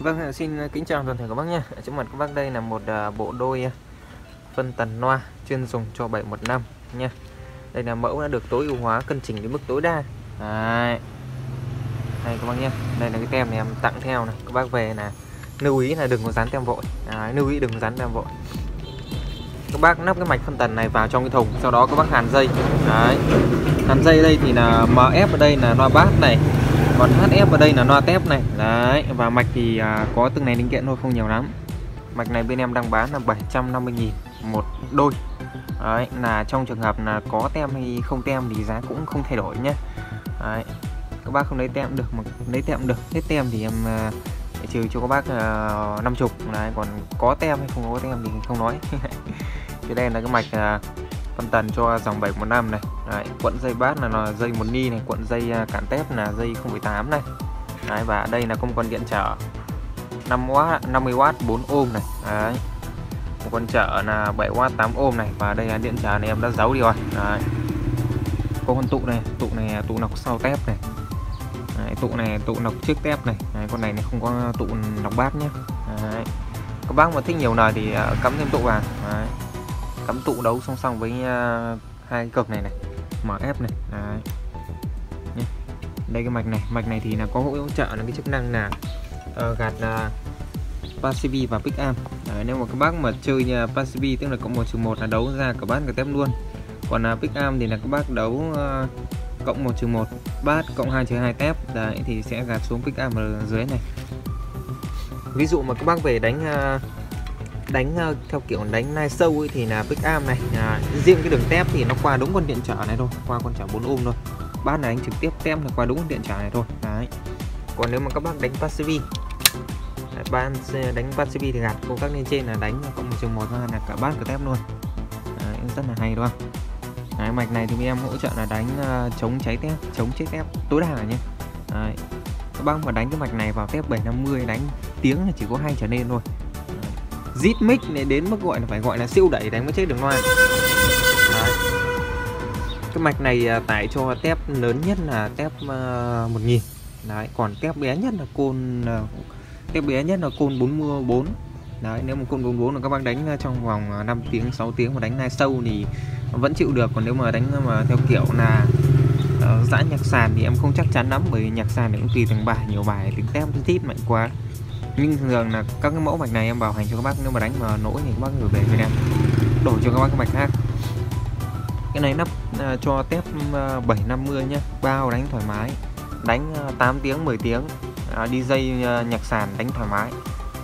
Vâng, xin kính chào toàn thể các bác nhé. Trước mặt các bác đây là một bộ đôi phân tần loa chuyên dùng cho 715 nha. Đây là mẫu đã được tối ưu hóa, cân chỉnh đến mức tối đa. Đấy. Đây các bác nhé. Đây là cái tem này em tặng theo này. Các bác về là lưu ý là đừng có dán tem vội. Đấy, lưu ý đừng có dán tem vội. Các bác nắp cái mạch phân tần này vào trong cái thùng, sau đó các bác hàn dây. Đấy. Hàn dây đây thì là MF ở đây là loa bass này. Còn HF ở đây là loa tép này. Đấy, và mạch thì có từng này linh kiện thôi, không nhiều lắm. Mạch này bên em đang bán là 750.000 một đôi. Đấy, là trong trường hợp là có tem hay không tem thì giá cũng không thay đổi nhé. Đấy, các bác không lấy tem được, mà lấy tem được, hết tem thì em trừ cho các bác 50. Đấy, còn có tem hay không có tem thì không nói. Cái đây là cái mạch phân tần cho dòng 715 này. Đấy, cuộn dây bass là dây 1 ni này, cuộn dây cản tép là dây 0,8 này. Đấy, và đây là công con điện trở 5W, 50W 4 ohm này. Đấy. Một con trở là 7W 8 ohm này, và đây là điện trở này em đã giấu đi rồi. Đấy. Có con tụ này, tụ nọc sau tép này. Đấy, tụ này tụ nọc trước tép này. Đấy, con này không có tụ nọc bass nhé. Đấy. Các bác mà thích nhiều lời thì cắm thêm tụ vào. Đấy. Cắm tụ đấu song song với hai cực này này, MF này. Đấy. Đây cái mạch này thì là có hỗ trợ là cái chức năng là gạt passive và pick arm. Đấy, nếu mà các bác mà chơi passive tức là cộng 1-1 là đấu ra cả bát cả tép luôn, còn pick arm thì là các bác đấu cộng 1-1 bát cộng 2-2 tép. Đấy, thì sẽ gạt xuống pick arm ở dưới này. Ví dụ mà các bác về đánh theo kiểu đánh live show ấy thì là pick arm này, riêng cái đường tép thì nó qua đúng con điện trở này thôi, qua con trở 4 ohm thôi. Bát này anh trực tiếp tem là qua đúng con điện trở này thôi. Đấy. Còn nếu mà các bác đánh passive, đánh passive thì gạt công tắc lên trên là đánh cộng 1-1 ra là cả bát cả tép luôn. Đấy, rất là hay đúng không? Đấy, mạch này thì em hỗ trợ là đánh chống cháy tép, chống chết tép tối đa nhé. Đấy. Các bác mà đánh cái mạch này vào tép 750 đánh tiếng là chỉ có 2 trở nên thôi. Rít mic này đến mức gọi là phải gọi là siêu đẩy đánh mới chết được loa. Cái mạch này tải cho tép lớn nhất là tép 1000. Đấy, còn tép bé nhất là côn 44. Đấy, nếu mà côn 44 là các bác đánh trong vòng 5 tiếng 6 tiếng mà đánh live show thì vẫn chịu được, còn nếu mà đánh mà theo kiểu là dã nhạc sàn thì em không chắc chắn lắm, bởi nhạc sàn thì cũng tùy từng bài, nhiều bài tính tép tít mạnh quá. Nhưng thường là các cái mẫu mạch này em bảo hành cho các bác, nếu mà đánh mà nổi thì các bác gửi về Việt Nam đổi cho các bác cái mạch khác. Cái này nắp cho tép 750 nhá, bao đánh thoải mái, đánh 8 tiếng 10 tiếng đi dây nhạc sàn đánh thoải mái,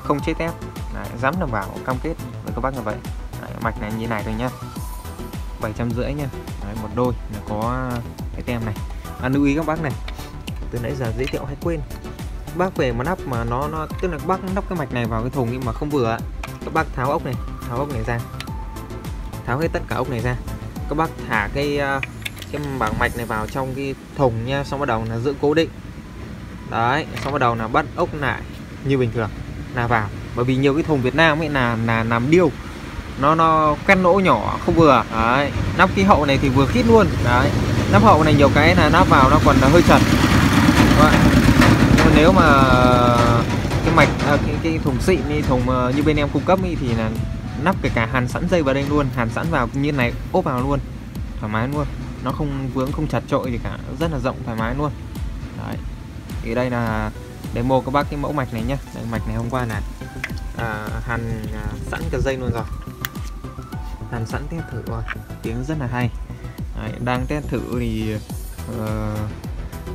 không chế tép. Đấy, dám đảm bảo cam kết với các bác như vậy. Đấy, mạch này như này thôi nhá, 750 nhá. Đấy, một đôi là có cái tem này. Lưu ý các bác này, từ nãy giờ giới thiệu hay quên, bác về mà nắp mà nó tức là các bác nắp cái mạch này vào cái thùng nhưng mà không vừa, các bác tháo ốc này, ra, tháo hết tất cả ốc này ra, các bác thả cái bảng mạch này vào trong cái thùng nha, xong bắt đầu là giữ cố định. Đấy, xong bắt đầu là bắt ốc lại như bình thường là vào, bởi vì nhiều cái thùng Việt Nam ấy là làm điêu, nó khoét lỗ nhỏ không vừa. Đấy, nắp cái hậu này thì vừa khít luôn. Đấy, nắp hậu này nhiều cái là nắp vào nó còn là hơi chật. Nếu mà cái mạch cái thùng xịn đi, thùng như bên em cung cấp đi thì là nắp kể cả hàn sẵn dây vào đây luôn, hàn sẵn vào như này ốp vào luôn, thoải mái luôn, nó không vướng không chặt trội gì cả, rất là rộng thoải mái luôn. Đấy, thì đây là demo các bác cái mẫu mạch này nhá. Đây, mạch này hôm qua là hàn sẵn cả dây luôn rồi, hàn sẵn test thử rồi, tiếng rất là hay. Đấy, đang test thử thì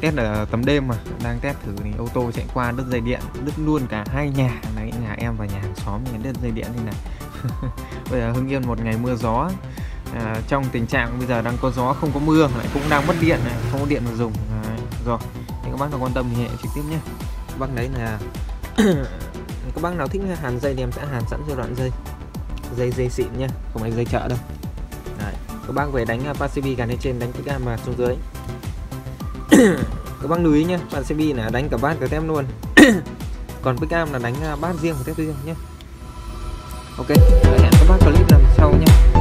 test ở tầm đêm mà đang test thử thì ô tô chạy qua đứt dây điện, đứt luôn cả hai nhà. Đấy, nhà em và nhà hàng xóm đứt dây điện thế này. Bây giờ Hưng Yên một ngày mưa gió, trong tình trạng bây giờ đang có gió không có mưa, lại cũng đang mất điện này, không có điện mà dùng. Đấy, rồi thì các bác nào quan tâm thì hệ trực tiếp nhé. Các bác đấy là các bác nào thích hàn dây thì em sẽ hàn sẵn cho đoạn dây xịn nhá, không phải dây chợ đâu. Đấy, các bác về đánh passive gắn lên trên, đánh cái cam mà xuống dưới. Các bác lưu ý nhé, bạn CB là đánh cả bát cả tép luôn. Còn pick arm là đánh bát riêng và tép riêng nhé. Ok, hẹn các bác clip lần sau nhé.